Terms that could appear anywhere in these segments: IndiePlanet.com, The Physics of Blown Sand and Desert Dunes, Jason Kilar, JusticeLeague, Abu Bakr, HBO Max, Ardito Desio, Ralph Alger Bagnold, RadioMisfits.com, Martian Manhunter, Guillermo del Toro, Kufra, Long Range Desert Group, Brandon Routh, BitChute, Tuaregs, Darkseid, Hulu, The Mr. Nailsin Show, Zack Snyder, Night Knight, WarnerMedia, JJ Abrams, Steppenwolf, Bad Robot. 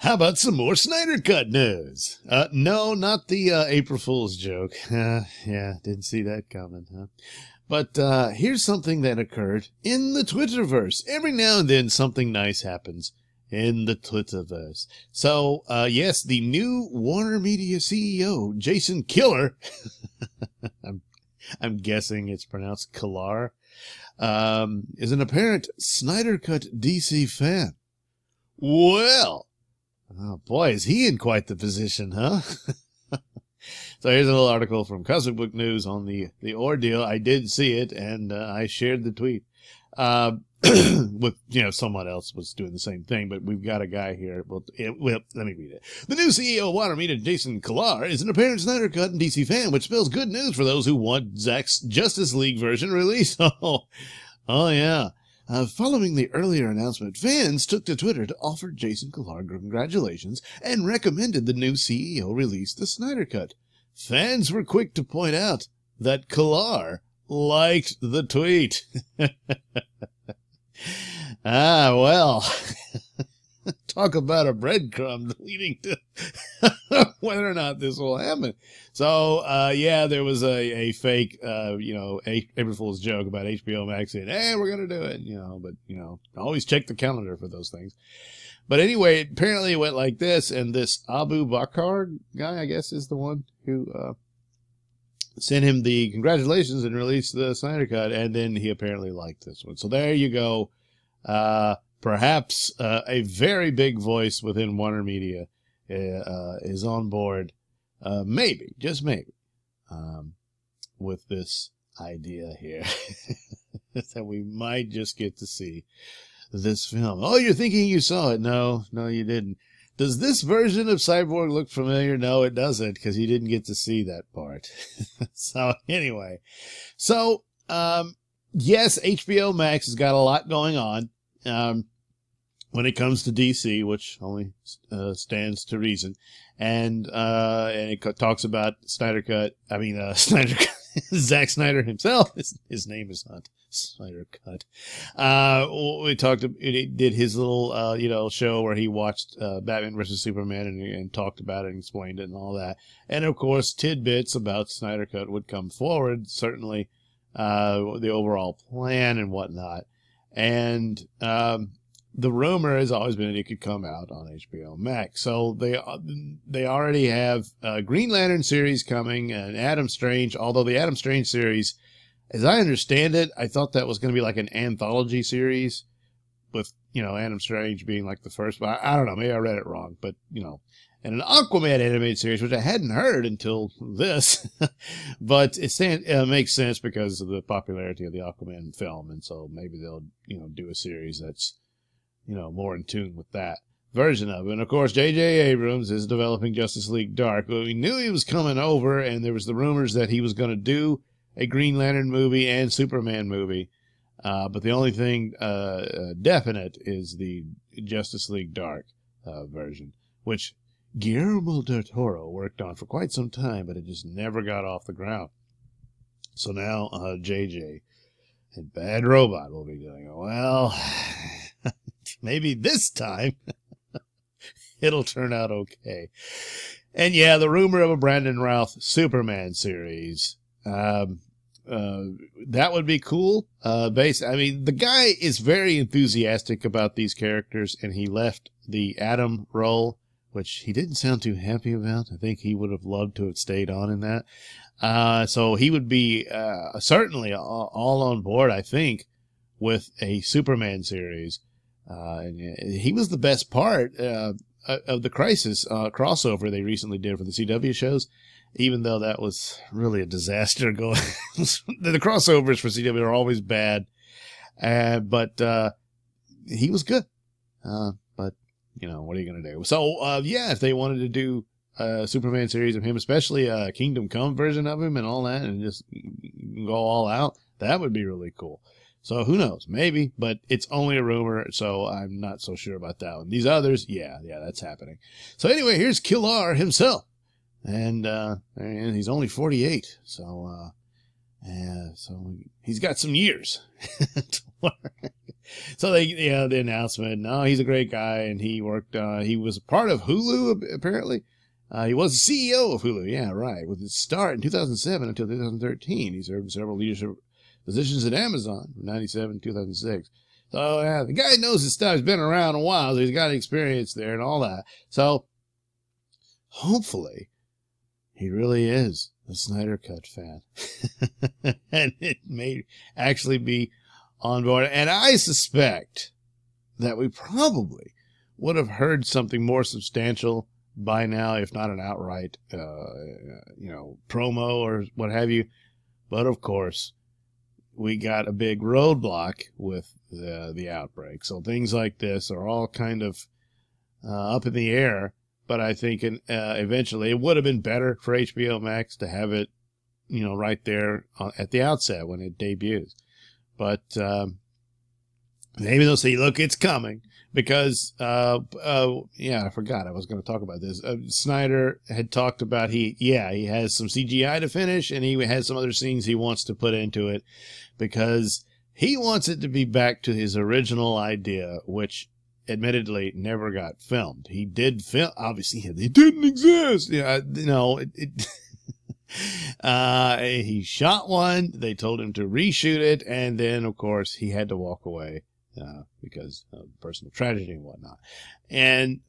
How about some more Snyder Cut news? No, not the April Fool's joke. Yeah, didn't see that coming, huh? But here's something that occurred in the Twitterverse. Every now and then something nice happens in the Twitterverse. So, yes, the new WarnerMedia CEO, Jason Kilar, I'm guessing it's pronounced Kilar, is an apparent Snyder Cut DC fan. Well, oh boy, is he in quite the position, huh? So here's a little article from Comic Book News on the ordeal. I did see it, and I shared the tweet. With, you know, someone else was doing the same thing, but we've got a guy here. Well, let me read it. The new CEO of WarnerMedia, Jason Kilar, is an apparent Snyder Cut and DC fan, which spells good news for those who want Zack's Justice League version released. Oh yeah. Following the earlier announcement, fans took to Twitter to offer Jason Kilar congratulations and recommended the new CEO release the Snyder Cut. Fans were quick to point out that Kilar liked the tweet. Ah, well, talk about a breadcrumb leading to whether or not this will happen. So, yeah, there was a fake, you know, April Fool's joke about HBO Max saying, hey, we're going to do it, you know, but, you know, always check the calendar for those things. But anyway, apparently it went like this, and this Abu Bakr guy, I guess, is the one who sent him the congratulations and released the Snyder Cut, and then he apparently liked this one. So there you go. Perhaps a very big voice within WarnerMedia is on board, maybe, just maybe, with this idea here that we might just get to see this film. Oh, you're thinking you saw it. No, you didn't. Does this version of Cyborg look familiar? No, it doesn't, because you didn't get to see that part. So anyway, so yes, HBO Max has got a lot going on when it comes to DC, which only stands to reason, and it talks about Snyder Cut. I mean, Snyder Cut. Zack Snyder himself. His name is not Snyder Cut. We talked. It did his little you know, show where he watched Batman vs Superman and talked about it and explained it and all that. And of course, tidbits about Snyder Cut would come forward. Certainly, the overall plan and whatnot. And the rumor has always been that it could come out on HBO Max. So they already have a Green Lantern series coming and Adam Strange, although the Adam Strange series, as I understand it, I thought that was going to be like an anthology series with, you know, Adam Strange being like the first, but I don't know, maybe I read it wrong, but, you know, and an Aquaman animated series, which I hadn't heard until this, but it makes sense because of the popularity of the Aquaman film. And so maybe they'll, you know, do a series that's, you know, more in tune with that version of it. And of course, JJ Abrams is developing Justice League Dark. But we knew he was coming over, and there was the rumors that he was going to do a Green Lantern movie and Superman movie. But the only thing definite is the Justice League Dark version, which Guillermo del Toro worked on for quite some time, but it just never got off the ground. So now JJ and Bad Robot will be doing it. Well, maybe this time it'll turn out okay. And yeah, the rumor of a Brandon Routh Superman series, that would be cool. I mean, the guy is very enthusiastic about these characters, and he left the Adam role, which he didn't sound too happy about. I think he would have loved to have stayed on in that. So he would be certainly all on board, I think, with a Superman series. And he was the best part of the Crisis crossover they recently did for the CW shows, even though that was really a disaster going. The crossovers for CW are always bad, but he was good. But, you know, what are you going to do? So, yeah, if they wanted to do a Superman series of him, especially a Kingdom Come version of him and all that, and just go all out, that would be really cool. So who knows? Maybe, but it's only a rumor, so I'm not so sure about that one. These others, yeah, that's happening. So anyway, here's Kilar himself, and he's only 48, so he's got some years to learn. So they, you know, the announcement. No, he's a great guy, and he worked. He was part of Hulu, apparently. He was the CEO of Hulu. Yeah, right. With its start in 2007 until 2013, he served in several leadership positions at Amazon from 1997 to 2006. So yeah, the guy knows his stuff. He's been around a while, so he's got experience there and all that. So hopefully, he really is a Snyder Cut fan, and it may actually be on board. And I suspect that we probably would have heard something more substantial by now, if not an outright, you know, promo or what have you. But of course, we got a big roadblock with the outbreak. So things like this are all kind of up in the air. But I think eventually it would have been better for HBO Max to have it, you know, right there at the outset when it debuts. But maybe they'll say, look, it's coming. Because, yeah, I forgot I was going to talk about this. Snyder had talked about he has some CGI to finish, and he has some other scenes he wants to put into it because he wants it to be back to his original idea, which admittedly never got filmed. He did film, obviously, they didn't exist. Yeah, you know, he shot one, they told him to reshoot it, and then, of course, he had to walk away because of personal tragedy and whatnot. And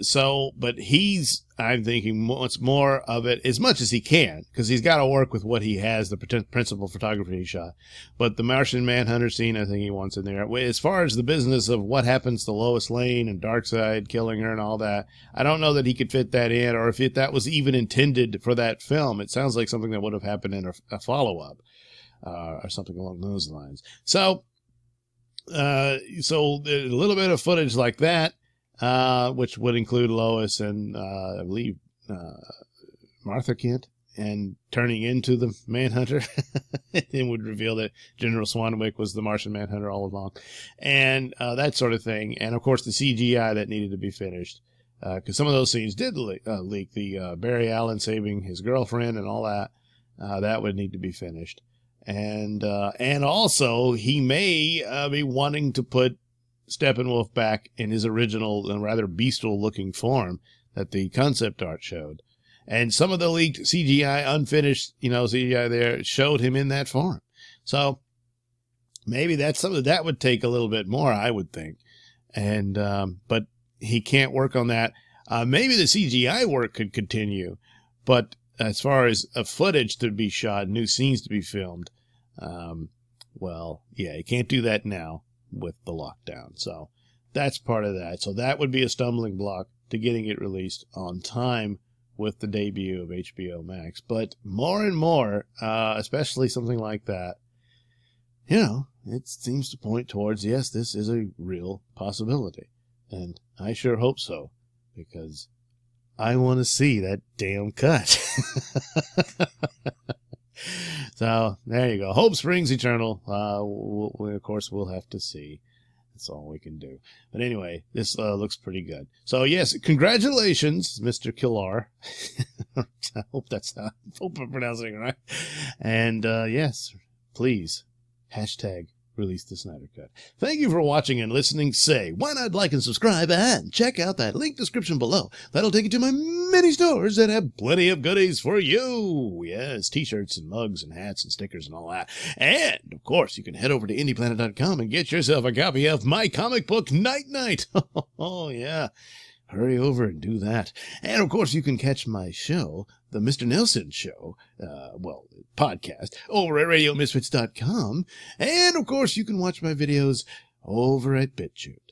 so, but he's, I'm thinking, wants more of it as much as he can, because he's got to work with what he has, the principal photography he shot. But the Martian Manhunter scene, I think he wants in there. As far as the business of what happens to Lois Lane and Darkseid killing her and all that, I don't know that he could fit that in, or if that was even intended for that film. It sounds like something that would have happened in a follow-up or something along those lines. So, a little bit of footage like that, which would include Lois and, I believe, Martha Kent, and turning into the Manhunter. It would reveal that General Swanwick was the Martian Manhunter all along, and that sort of thing. And of course the CGI that needed to be finished, because some of those scenes did leak. The Barry Allen saving his girlfriend and all that, that would need to be finished. And also he may be wanting to put Steppenwolf back in his original and rather bestial looking form that the concept art showed. And some of the leaked CGI, unfinished, you know, CGI there showed him in that form. So maybe that's something that would take a little bit more, I would think. And, but he can't work on that. Maybe the CGI work could continue, but as far as footage to be shot, new scenes to be filmed, well, yeah, you can't do that now with the lockdown. So that's part of that. So that would be a stumbling block to getting it released on time with the debut of HBO Max. But more and more, especially something like that, you know, it seems to point towards, yes, this is a real possibility. And I sure hope so, because I want to see that damn cut. So there you go. Hope springs eternal. Of course, we'll have to see. That's all we can do. But anyway, this looks pretty good. So yes, congratulations, Mr. Kilar. I hope that's not, I hope I'm pronouncing it right. And yes, please, hashtag release the Snyder Cut. Thank you for watching and listening. Say, why not like and subscribe, and check out that link description below. That'll take you to my many stores that have plenty of goodies for you. Yes, t-shirts and mugs and hats and stickers and all that. And, of course, you can head over to IndiePlanet.com and get yourself a copy of my comic book, Night Knight. Oh, yeah. Hurry over and do that. And, of course, you can catch my show, The Mr. Nailsin Show, podcast, over at RadioMisfits.com. And, of course, you can watch my videos over at BitChute.